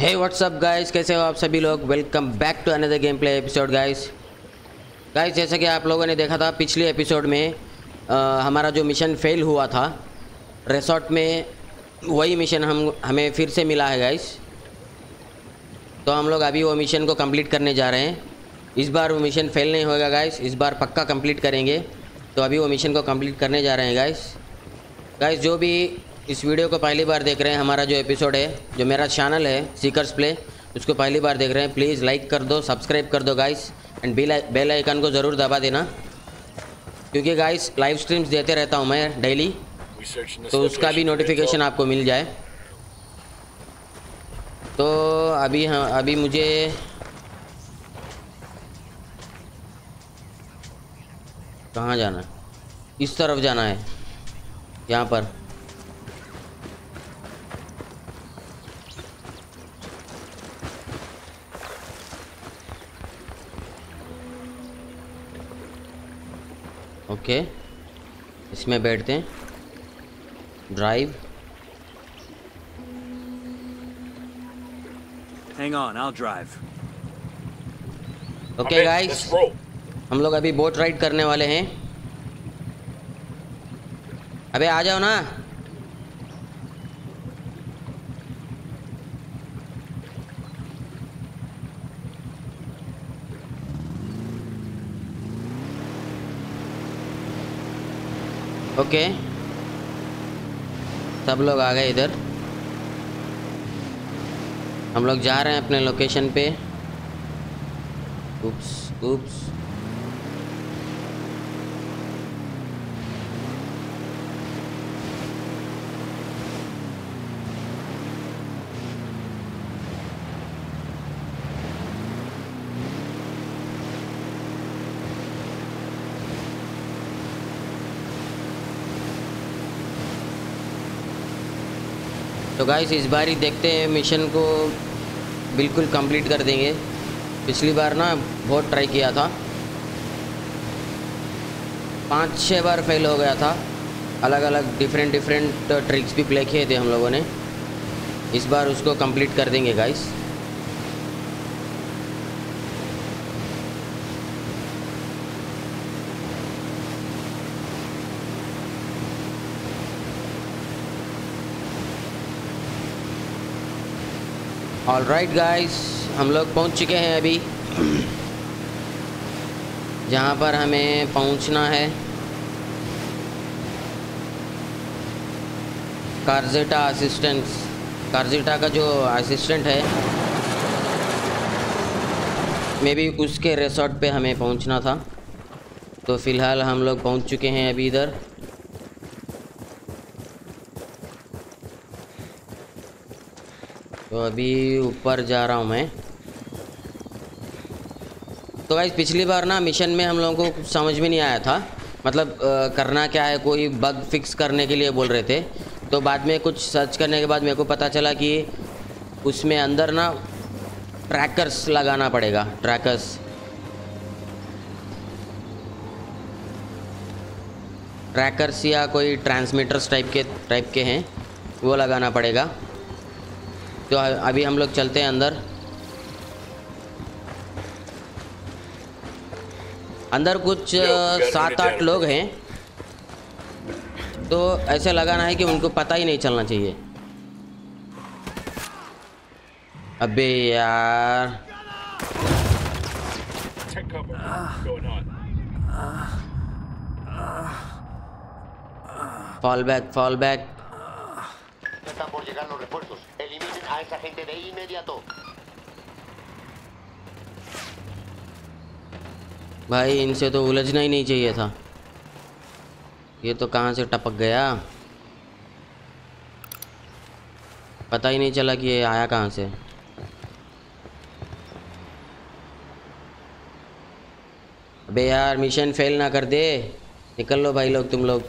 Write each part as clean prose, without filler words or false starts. हे WhatsApp guys, कैसे हो आप सभी लोग। Welcome back to another game play episode guys. जैसा कि आप लोगों ने देखा था पिछले एपिसोड में हमारा जो मिशन फेल हुआ था रिसॉर्ट में, वही मिशन हमें फिर से मिला है गाइस। तो हम लोग अभी वो मिशन को कंप्लीट करने जा रहे हैं। इस बार वो मिशन फेल नहीं होगा गाइस, इस बार पक्का कंप्लीट करेंगे। तो अभी वो मिशन को कंप्लीट करने जा रहे हैं गाइस। जो भी इस वीडियो को पहली बार देख रहे हैं, हमारा जो एपिसोड है, जो मेरा चैनल है सीकर्स प्ले, उसको पहली बार देख रहे हैं, प्लीज़ लाइक कर दो, सब्सक्राइब कर दो गाइस, एंड बेल आइकन को ज़रूर दबा देना, क्योंकि गाइस लाइव स्ट्रीम्स देते रहता हूं मैं डेली, तो उसका भी नोटिफिकेशन आपको मिल जाए। तो अभी मुझे कहाँ जाना है? इस तरफ जाना है, यहाँ पर। ओके, इसमें बैठते हैं। Drive, hang on, I will drive. Okay guys, हम लोग अभी बोट राइड करने वाले हैं। अबे आ जाओ ना। ओके, सब लोग आ गए इधर। हम लोग जा रहे हैं अपने लोकेशन पे। उप्स तो गाइस, इस बार ही देखते हैं मिशन को बिल्कुल कंप्लीट कर देंगे। पिछली बार ना बहुत ट्राई किया था, 5-6 बार फेल हो गया था। अलग अलग डिफरेंट ट्रिक्स भी प्ले किए थे हम लोगों ने। इस बार उसको कंप्लीट कर देंगे गाइस। ऑल राइट गाइस, हम लोग पहुंच चुके हैं अभी जहां पर हमें पहुंचना है। क्रोज़िटा का जो असिस्टेंट है, मे बी उसके रिसॉर्ट पे हमें पहुंचना था। तो फ़िलहाल हम लोग पहुंच चुके हैं अभी इधर। तो अभी ऊपर जा रहा हूं मैं। तो गाइस, पिछली बार ना मिशन में हम लोगों को समझ में नहीं आया था, मतलब करना क्या है। कोई बग फिक्स करने के लिए बोल रहे थे। तो बाद में कुछ सर्च करने के बाद मेरे को पता चला कि उसमें अंदर ना ट्रैकर्स लगाना पड़ेगा, ट्रैकर्स या कोई ट्रांसमीटर्स टाइप के हैं, वो लगाना पड़ेगा। तो अभी हम लोग चलते हैं अंदर। कुछ 7-8 लोग हैं, तो ऐसे लगाना है कि उनको पता ही नहीं चलना चाहिए। अबे यार, फॉल बैक। भाई, इनसे तो उलझना ही नहीं चाहिए था। ये तो कहाँ से टपक गया, पता ही नहीं चला कि ये आया कहाँ से। अबे यार, मिशन फेल ना कर दे। निकल लो भाई लोग, तुम लोग।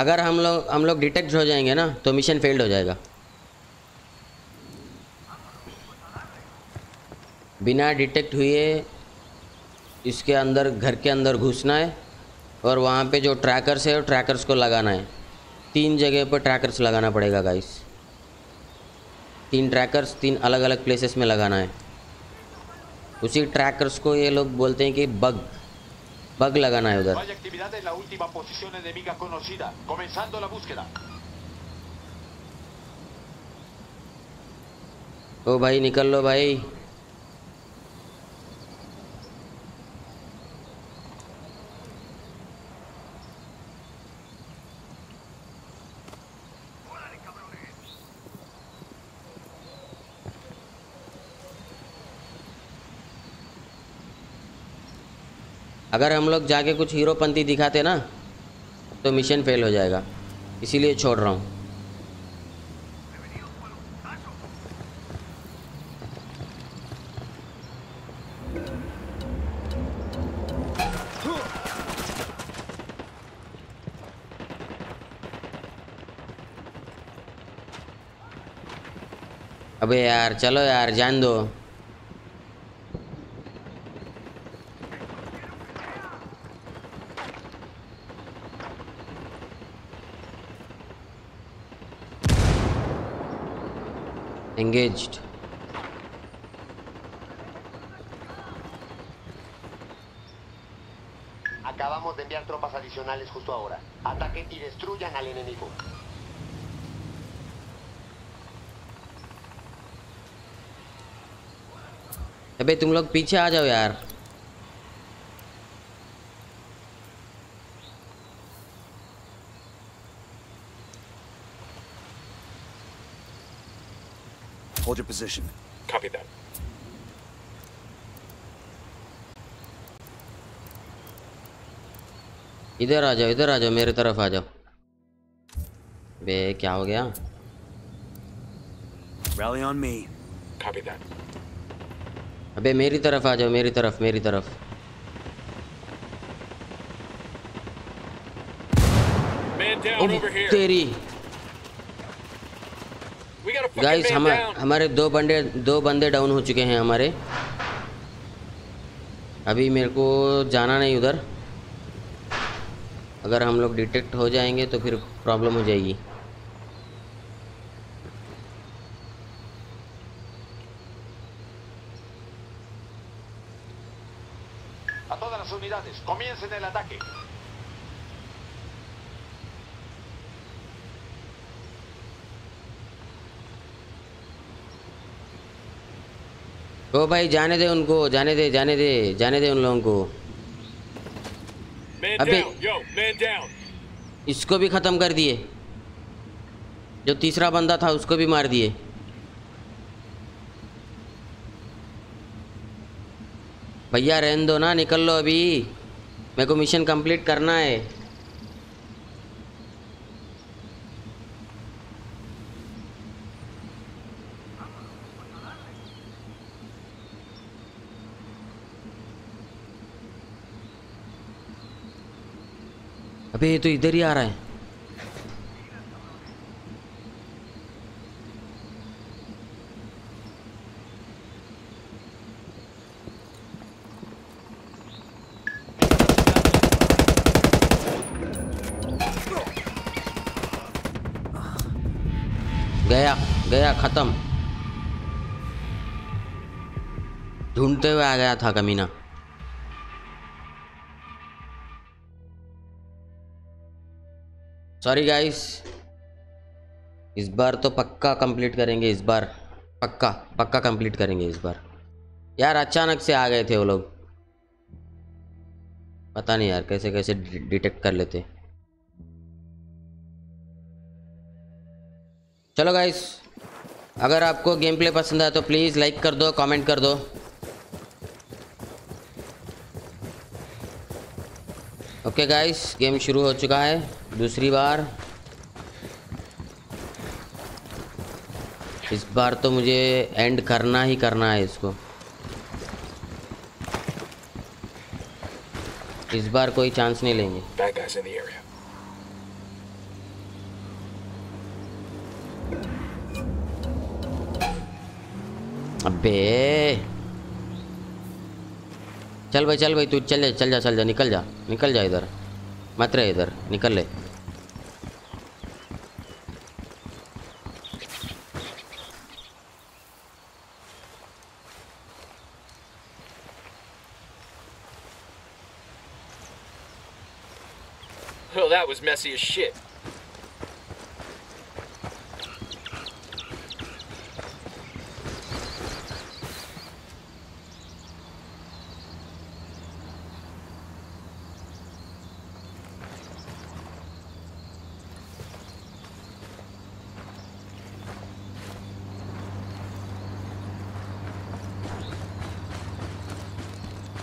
अगर हम लोग डिटेक्ट हो जाएंगे ना, तो मिशन फेल्ड हो जाएगा। बिना डिटेक्ट हुए इसके अंदर, घर के अंदर घुसना है और वहाँ पे जो ट्रैकर्स है वो ट्रैकर्स को लगाना है। 3 जगह पर ट्रैकर्स लगाना पड़ेगा गाइस, 3 ट्रैकर्स 3 अलग अलग प्लेसेस में लगाना है। उसी ट्रैकर्स को ये लोग बोलते हैं कि बग लगाना है उधर। ओ भाई निकल लो भाई, अगर हम लोग जाके कुछ हीरोपंती दिखाते ना तो मिशन फेल हो जाएगा, इसीलिए छोड़ रहा हूँ। अबे यार चलो यार, जान दो। Engaged. Acabamos de enviar tropas adicionales justo ahora. Ataquen y destruyan al enemigo. अबे तुम लोग पीछे आ जाओ यार। Hold your position. Copy that. इधर आ जाओ, इधर आ जाओ, मेरे तरफ आ जाओ। बे क्या हो गया? Rally on me. Copy that. अबे मेरी तरफ आ जाओ, मेरी तरफ, मेरी तरफ। तेरी गाइस, हमारे 2 बंदे डाउन हो चुके हैं हमारे। अभी मेरे को जाना नहीं उधर, अगर हम लोग डिटेक्ट हो जाएंगे तो फिर प्रॉब्लम हो जाएगी। Comiencen el ataque. ओ भाई जाने दे उनको, जाने दे, जाने दे, जाने दे उन लोगों को। अबे इसको भी खत्म कर दिए, जो तीसरा बंदा था उसको भी मार दिए। भैया रहने दो ना, निकल लो अभी, मेरे को मिशन कंप्लीट करना है। अबे ये तो इधर ही आ रहा है। गया गया, खत्म। ढूंढते हुए आ गया था कमीना। सॉरी गाइस, इस बार तो पक्का कंप्लीट करेंगे, इस बार पक्का पक्का कंप्लीट करेंगे इस बार। यार अचानक से आ गए थे वो लोग, पता नहीं यार कैसे कैसे डिटेक्ट कर लेते। चलो गाइस, अगर आपको गेम प्ले पसंद आया तो प्लीज़ लाइक कर दो, कमेंट कर दो ओके गाइस, गेम शुरू हो चुका है दूसरी बार। इस बार तो मुझे एंड करना ही करना है इसको, इस बार कोई चांस नहीं लेंगे। अबे चल भाई तू चल जा निकल जा इधर मत रहे इधर निकल ले। Well, that was messy as shit.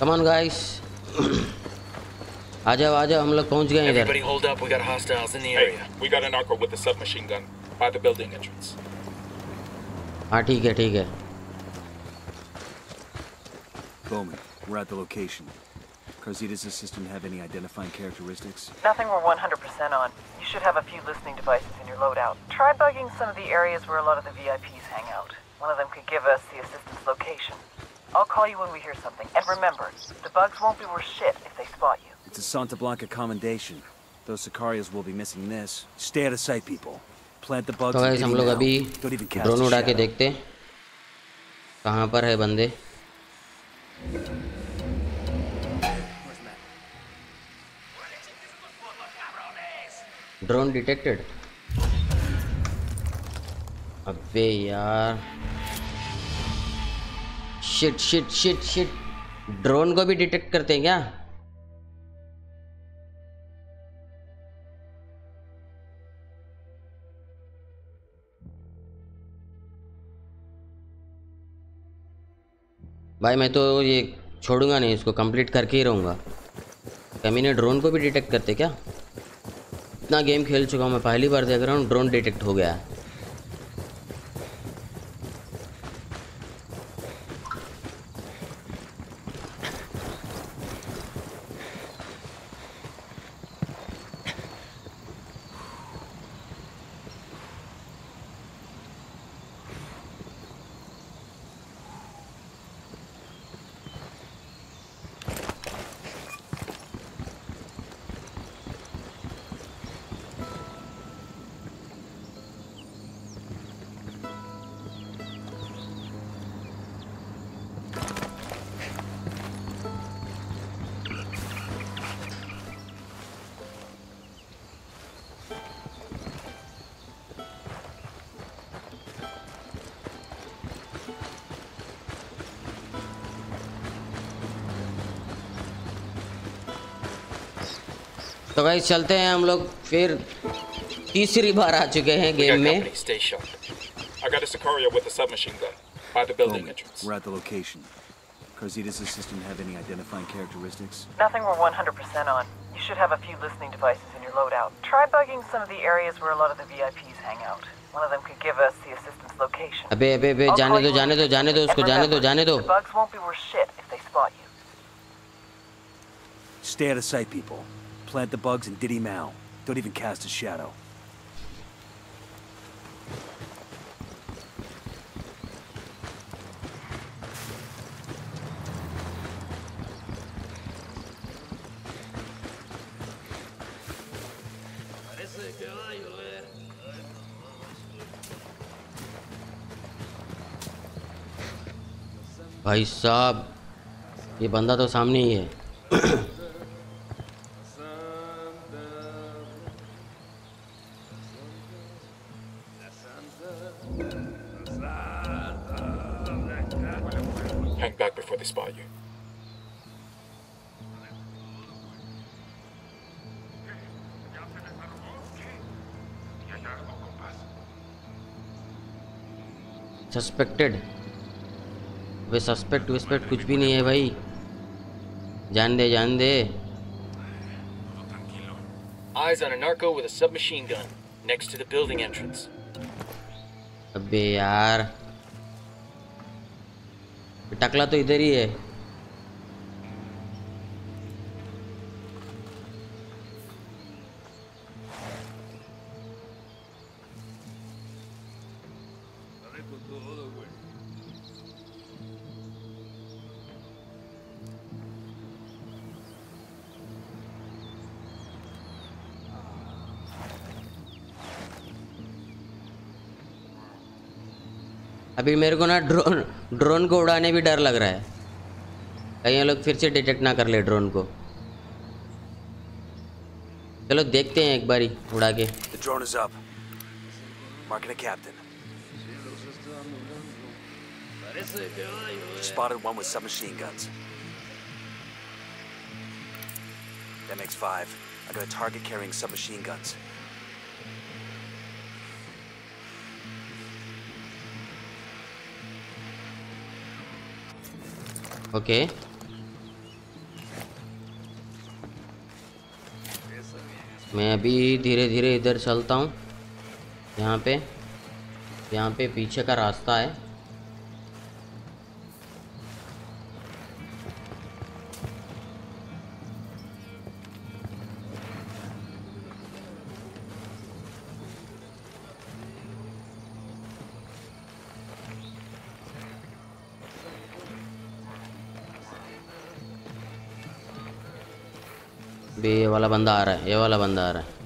Come on, guys. आजा हम लोग पहुंच गए इधर। हाँ ठीक है We're at the location. Crozita's assistant have any identifying characteristics? Nothing we're 100% on. You should have a few listening devices in your loadout. Try bugging some of the areas where a lot of the VIPs hang out. One of them could give us the assistant's location. I'll call you when we hear something. And remember, the bugs won't be worth shit if they spot you. It's a Santa Blanca commendation. Those sicarios will be missing this. Stay out of sight, people. Plant the bugs. So हम लोग अभी drone उड़ा के देखते हैं कहाँ पर है बंदे। Drone detected. अबे यार शिट ड्रोन को भी डिटेक्ट करते हैं क्या? भाई मैं तो ये छोड़ूंगा नहीं, इसको कंप्लीट करके ही रहूँगा। कमी ने ड्रोन को भी डिटेक्ट करते क्या? इतना गेम खेल चुका हूँ मैं, पहली बार देख रहा हूँ ड्रोन डिटेक्ट हो गया है। तो भाई चलते हैं हम लोग, फिर तीसरी बार आ चुके हैं गेम में। अबे जाने दो उसको, जाने दो। Stay out of sight, people. Plant the bugs and Diddy Mal. Don't even cast a shadow. भाई साहब ये बंदा तो सामने ही है। सस्पेक्टेड वे सस्पेक्ट कुछ भी नहीं है भाई, जान दे। अबे यार टकला तो इधर ही है। अभी मेरे को ना ड्रोन को उड़ाने भी डर लग रहा है, कहीं ये लोग फिर से डिटेक्ट ना कर ले ड्रोन को। चलो देखते हैं एक बारी उड़ा के। Spotted one with submachine guns. MX5. I got a target carrying submachine guns. Okay. मैं अभी धीरे धीरे इधर चलता हूँ। यहाँ पे पीछे का रास्ता है। ये वाला बंदा आ रहा है, ये वाला बंदा आ रहा है।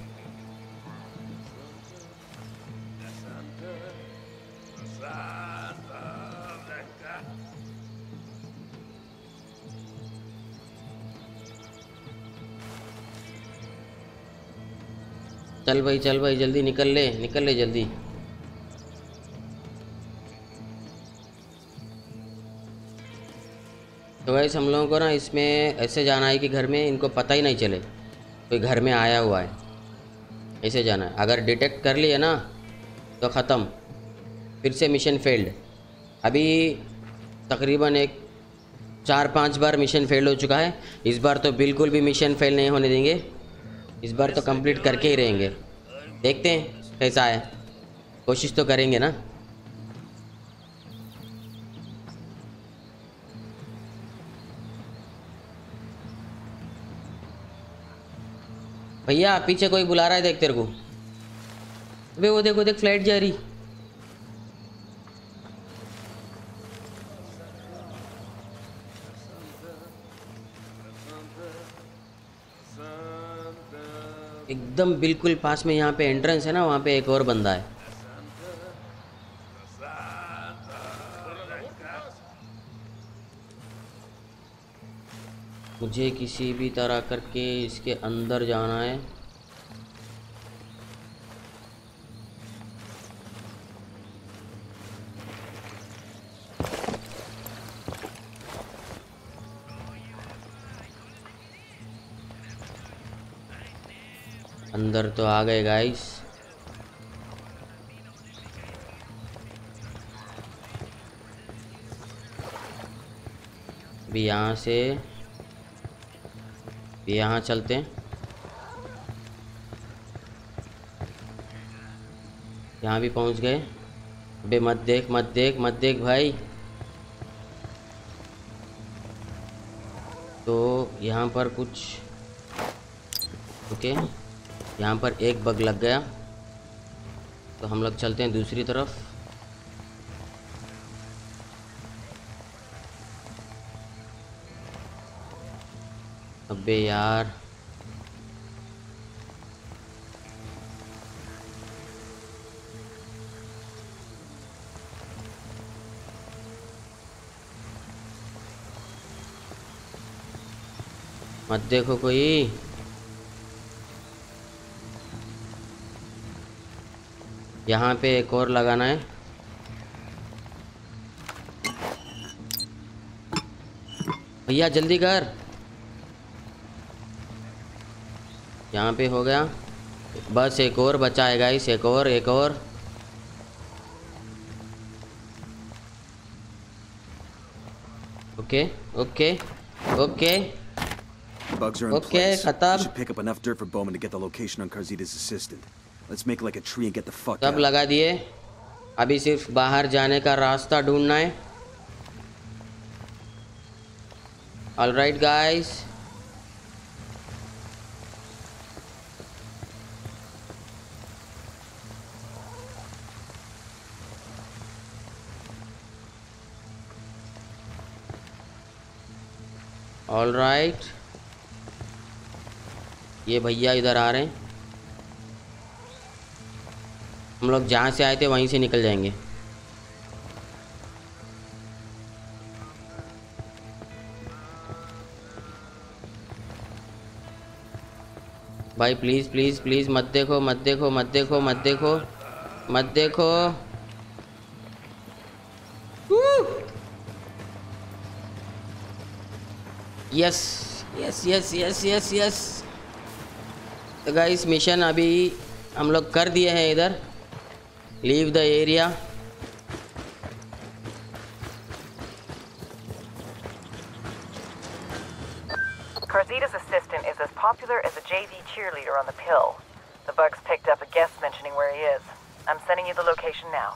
चल भाई जल्दी निकल ले जल्दी। तो गाइस हम लोगों को ना इसमें ऐसे जाना है कि घर में इनको पता ही नहीं चले कोई घर में आया हुआ है, ऐसे जाना है। अगर डिटेक्ट कर लिए ना तो ख़त्म, फिर से मिशन फेल्ड। अभी तकरीबन 4-5 बार मिशन फेल्ड हो चुका है। इस बार तो बिल्कुल भी मिशन फेल नहीं होने देंगे, इस बार तो कंप्लीट करके ही रहेंगे। देखते हैं कैसा है, कोशिश तो करेंगे ना। भैया पीछे कोई बुला रहा है, देख तेरे को। अबे वो देखो, देख फ्लाइट जा रही। एकदम बिल्कुल पास में यहाँ पे एंट्रेंस है ना, वहाँ पे एक और बंदा है। मुझे किसी भी तरह करके इसके अंदर जाना है। अंदर तो आ गए गाइस। अभी यहाँ से यहाँ चलते हैं। यहाँ भी पहुँच गए। अबे मत देख मत देख मत देख भाई। तो यहाँ पर कुछ ओके, यहाँ पर एक बग लग गया। तो हम लोग चलते हैं दूसरी तरफ। अबे यार मत देखो कोई। यहाँ पे एक और लगाना है। भैया जल्दी कर। यहाँ पे हो गया, बस एक और बचा है गाइस, एक और। ओके ओके ओके ओके खत्म। सब लगा दिए। अभी सिर्फ बाहर जाने का रास्ता ढूंढना है। Alright guys, all right. ये भैया इधर आ रहे हैं। हम लोग जहाँ से आए थे वहीं से निकल जाएंगे। भाई प्लीज़ प्लीज़ प्लीज़ मत देखो मत देखो मत देखो मत देखो मत देखो। Yes yes yes yes yes yes. तो गाइस मिशन अभी हम लोग कर दिए हैं। इधर leave the area. Crozita's assistant is as popular as a JV cheerleader on the pill. The bugs picked up a guest mentioning where he is. I'm sending you the location now.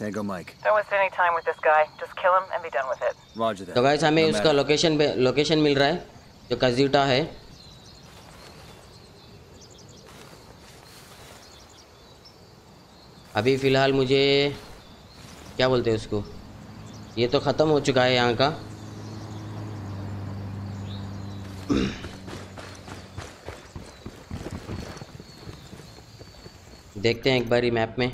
Tango Mike. Don't waste any time with this guy. Just kill him and be done with it. Roger that. तो guys हमें उसका location पे location मिल रहा है जो Crozita है। अभी फ़िलहाल मुझे क्या बोलते हैं उसको, ये तो ख़त्म हो चुका है यहाँ का। देखते हैं एक बारी मैप में।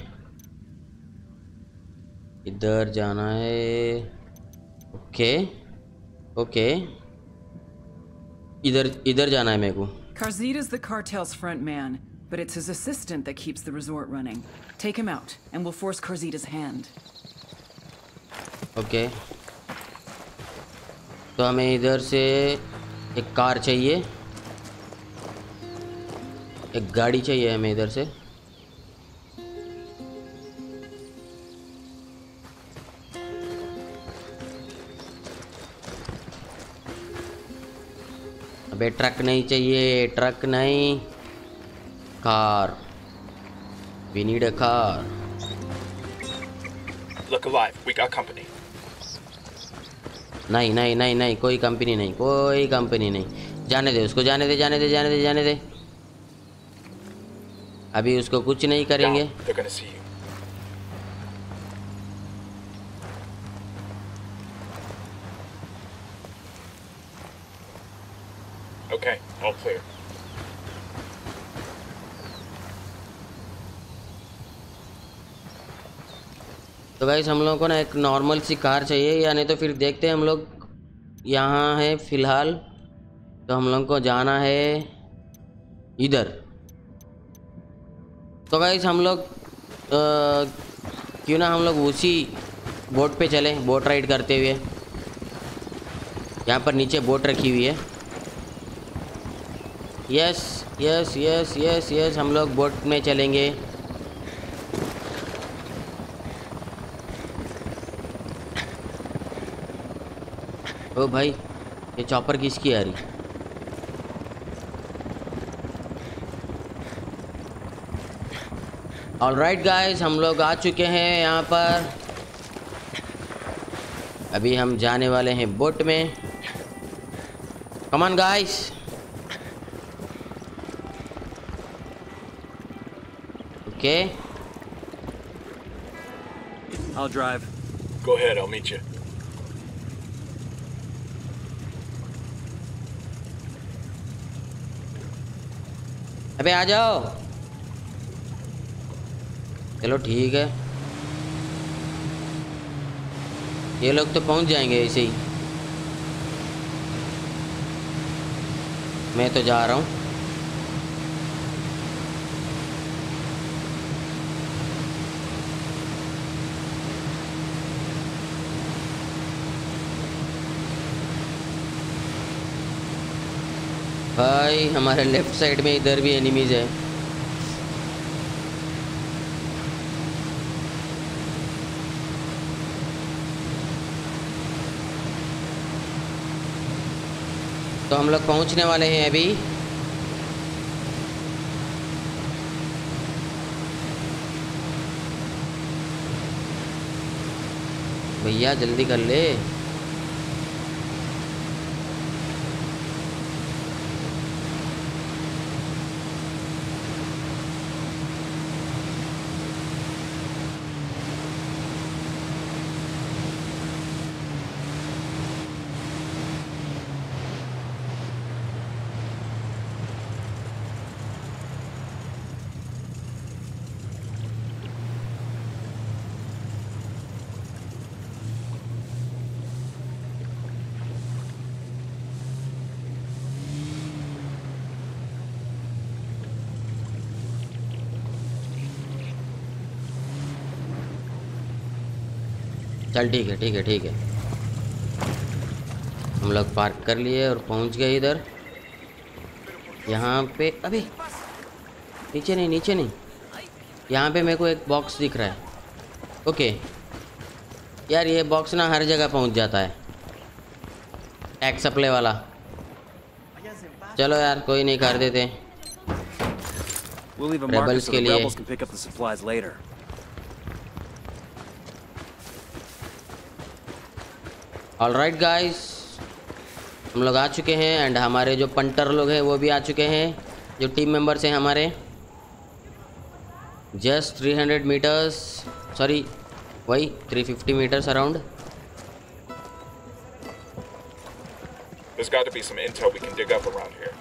इधर जाना है। ओके ओके, इधर इधर जाना है मेरे को। Crozita's the cartel's front man, but it's his assistant that keeps the resort running. Take him out and we'll force Crozita's hand. Okay, तो हमें इधर से एक कार चाहिए, एक गाड़ी चाहिए हमें इधर से। अबे ट्रक नहीं चाहिए, ट्रक नहीं, car. We need a car. Look alive, we got company. नहीं नहीं नहीं नहीं, कोई कंपनी नहीं, कोई कंपनी नहीं। जाने दे उसको, जाने दे जाने दे जाने दे जाने दे। अभी उसको कुछ नहीं करेंगे। Okay, all clear. तो गाइस हम लोगों को ना एक नॉर्मल सी कार चाहिए, या नहीं तो फिर देखते हैं। हम लोग यहाँ हैं फिलहाल, तो हम लोगों को जाना है इधर। तो गाइस हम लोग क्यों ना हम लोग उसी बोट पे चले, बोट राइड करते हुए। यहाँ पर नीचे बोट रखी हुई है। Yes yes yes yes yes, हम लोग बोट में चलेंगे। ओ भाई, ये चॉपर किसकी आ रही? ऑलराइट गाइस, हम लोग आ चुके हैं यहाँ पर। अभी हम जाने वाले हैं बोट में। Come on guys. Okay. I'll drive. Go ahead, I'll meet you. अबे आ जाओ। चलो ठीक है, ये लोग तो पहुंच जाएंगे ऐसे ही। मैं तो जा रहा हूँ। भाई हमारे लेफ्ट साइड में इधर भी एनिमीज है। तो हम लोग पहुंचने वाले हैं अभी। भैया जल्दी कर ले। चल ठीक है ठीक है ठीक है। हम लोग पार्क कर लिए और पहुंच गए इधर। यहाँ पे अबे नीचे नहीं नीचे नहीं, यहाँ पे मेरे को एक बॉक्स दिख रहा है। ओके यार ये बॉक्स ना हर जगह पहुंच जाता है, टैक्स सप्लाई वाला। चलो यार कोई नहीं, कर देते रेबल्स के लिए। ऑलराइट गाइस, हम लोग आ चुके हैं एंड हमारे जो पंटर लोग हैं वो भी आ चुके हैं, जो टीम मेंबर्स हैं हमारे। जस्ट 300 मीटर्स, सॉरी वही 350 metres around. There's got to be some intel we can dig up around here.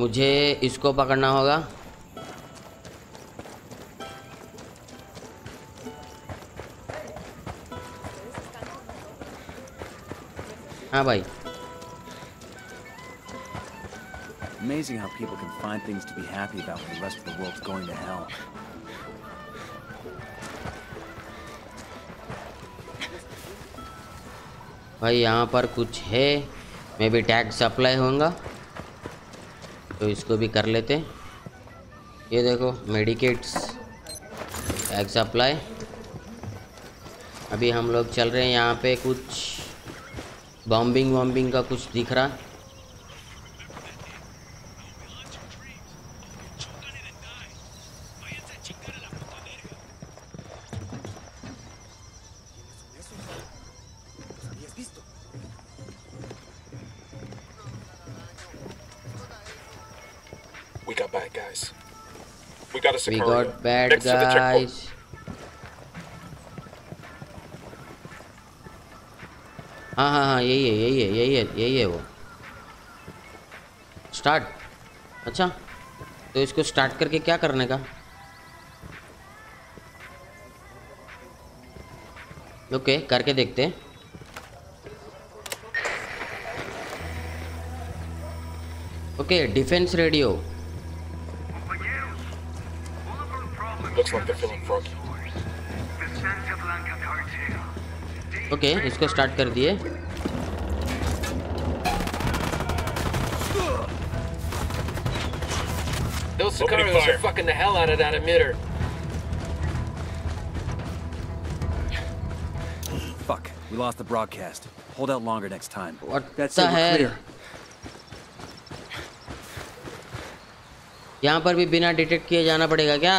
मुझे इसको पकड़ना होगा। हाँ भाई। Amazing how people can find things to be happy about when the rest of the world's going to hell. भाई यहाँ पर कुछ है, मे बी टैक्स सप्लाई होगा, तो इसको भी कर लेते। ये देखो मेडिकेट्स, टैक्स सप्लाई। अभी हम लोग चल रहे हैं, यहाँ पे कुछ बॉम्बिंग वॉम्बिंग का कुछ दिख रहा। We got bad guys. हाँ हाँ हाँ यही है यही है यही है यही है वो। स्टार्ट। अच्छा तो इसको स्टार्ट करके क्या करने का? ओके करके देखते हैं। Okay defence radio. ओके इसको स्टार्ट कर दिए। Fuck, we lost the broadcast. Hold out longer next time. That's it. यहाँ पर भी बिना डिटेक्ट किए जाना पड़ेगा क्या?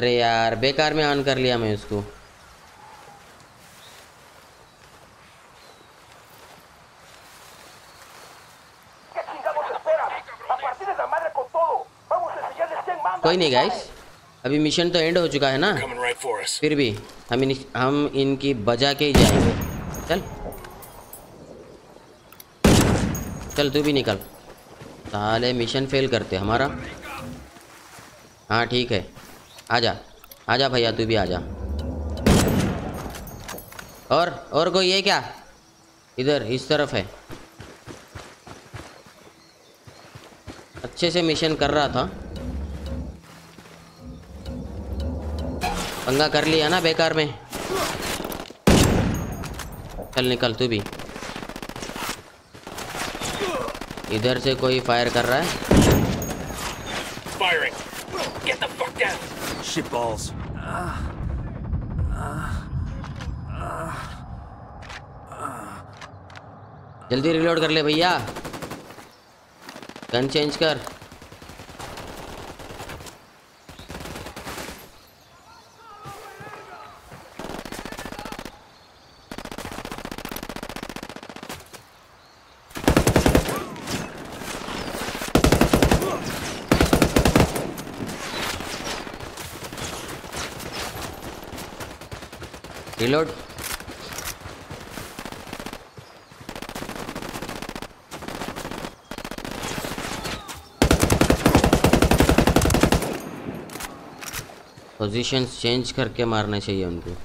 अरे यार बेकार में ऑन कर लिया मैं इसको। कोई नहीं गाइस, अभी मिशन तो एंड हो चुका है ना, फिर भी हम इनकी बजा के ही जाएंगे। चल चल तू भी निकल, साले मिशन फेल करते हमारा। हाँ ठीक है, आजा आजा भैया तू भी आजा। और कोई है क्या इधर? इस तरफ है। अच्छे से मिशन कर रहा था, पंगा कर लिया ना बेकार में। चल निकल तू भी। इधर से कोई फायर कर रहा है। Get the fuck down. Shit balls. जल्दी रिलोड कर ले भैया, गन चेंज कर। रिलोड। पोजीशन चेंज करके मारना चाहिए उनको।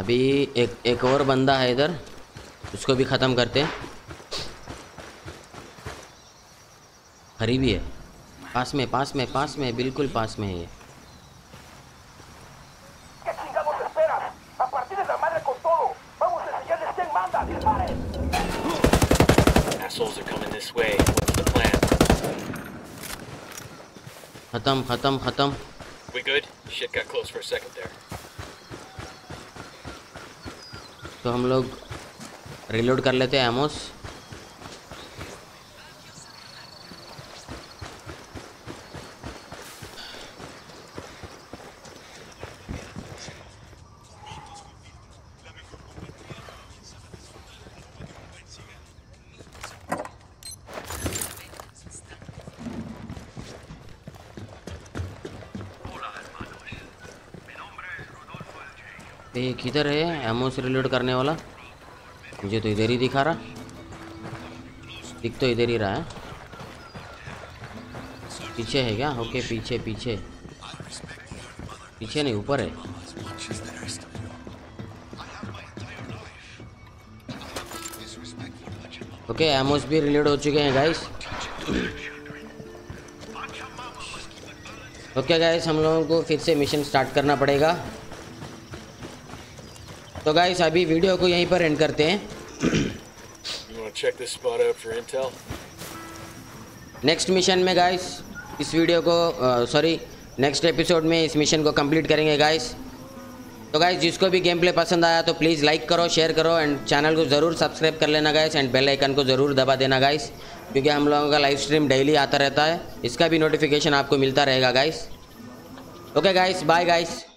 अभी एक और बंदा है इधर, उसको भी खत्म करते हैं। हरी भी है, पास में, बिल्कुल पास में है ये। खत्म। तो हम लोग रिलोड कर लेते हैं एमोस। ये किधर है एमोस रिलोड करने वाला? मुझे तो इधर ही दिखा रहा, दिख तो इधर ही रहा है। पीछे है क्या? ओके, पीछे नहीं, ऊपर है। ओके, एमोस भी रिलोड हो चुके हैं गाइस। ओके गाइस, हम लोगों को फिर से मिशन स्टार्ट करना पड़ेगा। तो गाइस अभी वीडियो को यहीं पर एंड करते हैं। नेक्स्ट मिशन में गाइस इस वीडियो को नेक्स्ट एपिसोड में इस मिशन को कंप्लीट करेंगे गाइस। तो गाइस जिसको भी गेम प्ले पसंद आया तो प्लीज़ लाइक करो, शेयर करो एंड चैनल को ज़रूर सब्सक्राइब कर लेना गाइस एंड बेल आइकन को ज़रूर दबा देना गाइस, क्योंकि हम लोगों का लाइव स्ट्रीम डेली आता रहता है, इसका भी नोटिफिकेशन आपको मिलता रहेगा guys. Okay guys, bye guys.